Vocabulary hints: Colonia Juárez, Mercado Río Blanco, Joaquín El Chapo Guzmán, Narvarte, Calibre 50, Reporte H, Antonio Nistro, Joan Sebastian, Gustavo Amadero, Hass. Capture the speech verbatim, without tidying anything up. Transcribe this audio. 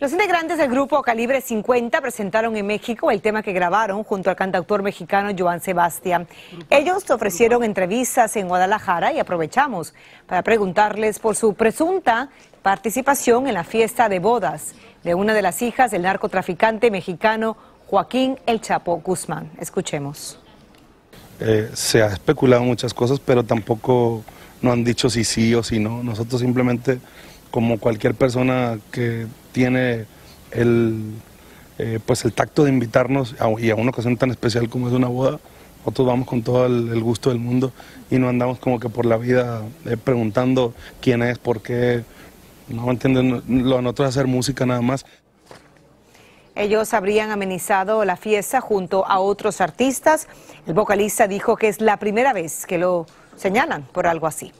Los integrantes del grupo Calibre cincuenta presentaron en México el tema que grabaron junto al cantautor mexicano Joan Sebastian. Ellos ofrecieron entrevistas en Guadalajara y aprovechamos para preguntarles por su presunta participación en la fiesta de bodas de una de las hijas del narcotraficante mexicano Joaquín El Chapo Guzmán. Escuchemos. Eh, se ha especulado muchas cosas, pero tampoco no han dicho si sí o si no. Nosotros simplemente, como cualquier persona que tiene el, eh, pues el tacto de invitarnos a, y a una ocasión tan especial como es una boda, nosotros vamos con todo el, el gusto del mundo y no andamos como que por la vida eh, preguntando quién es, por qué. No entienden, lo de nosotros es hacer música nada más. Ellos habrían amenizado la fiesta junto a otros artistas. El vocalista dijo que es la primera vez que lo señalan por algo así.